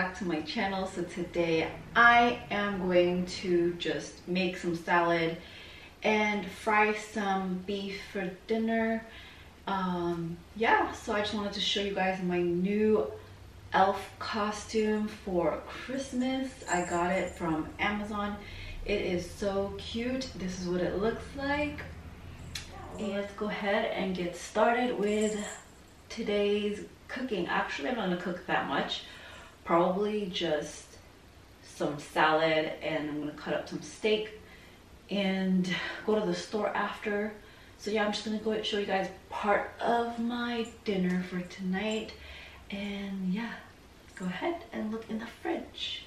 back to my channel. So today I am going to just make some salad and fry some beef for dinner. Yeah, so I just wanted to show you guys my new elf costume for Christmas. I got it from Amazon. It is so cute. This is what it looks like. And let's go ahead and get started with today's cooking. Actually, I'm not gonna cook that much. Probably just some salad, and I'm gonna cut up some steak and go to the store after. So yeah, I'm just gonna go show you guys part of my dinner for tonight. And yeah, go ahead and look in the fridge.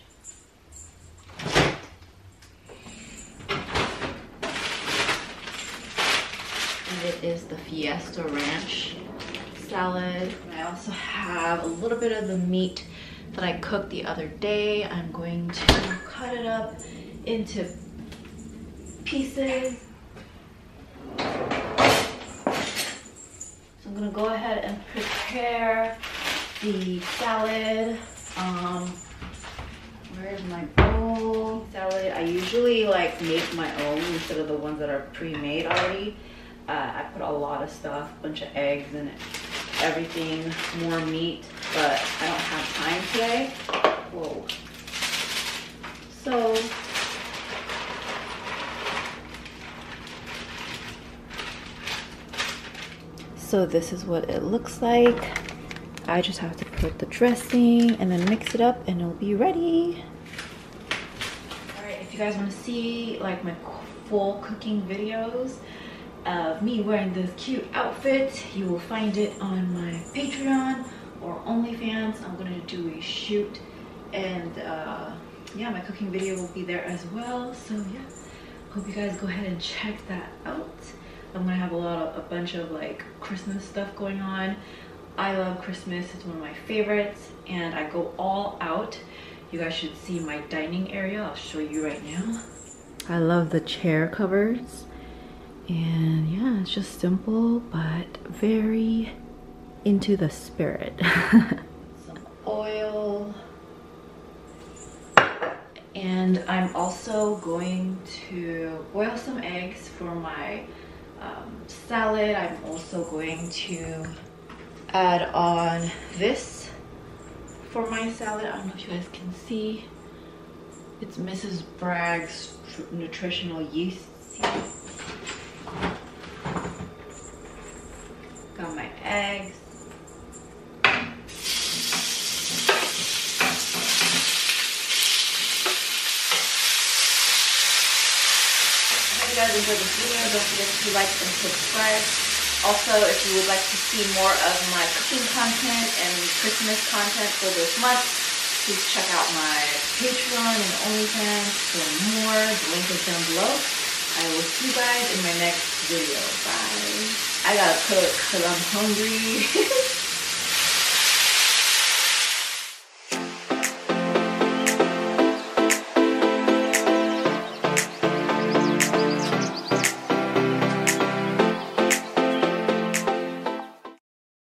And it is the Fiesta Ranch salad. And I also have a little bit of the meat that I cooked the other day. I'm going to cut it up into pieces. So I'm gonna go ahead and prepare the salad. Where's my bowl? Salad. I usually like make my own instead of the ones that are pre-made already. I put a lot of stuff, a bunch of eggs and everything, more meat, but I don't have time today. Whoa. So this is what it looks like. I just have to put the dressing and then mix it up and it'll be ready. Alright, if you guys want to see like my full cooking videos of me wearing this cute outfit, you will find it on my Patreon or OnlyFans. I'm going to do a shoot, and yeah, my cooking video will be there as well. So yeah, hope you guys go ahead and check that out. I'm going to have a bunch of like Christmas stuff going on. I love Christmas, it's one of my favorites, and I go all out. You guys should see my dining area, I'll show you right now. I love the chair covers, and yeah, it's just simple, but very into the spirit. Some oil, and I'm also going to boil some eggs for my salad. I'm also going to add on this for my salad. I don't know if you guys can see. It's Mrs. Bragg's nutritional yeast. Got my eggs. I hope you guys enjoyed this video. Don't forget to like and subscribe. Also, if you would like to see more of my cooking content and Christmas content for this month, please check out my Patreon and OnlyFans for more. The link is down below. I will see you guys in my next video. Bye. I gotta cook because I'm hungry.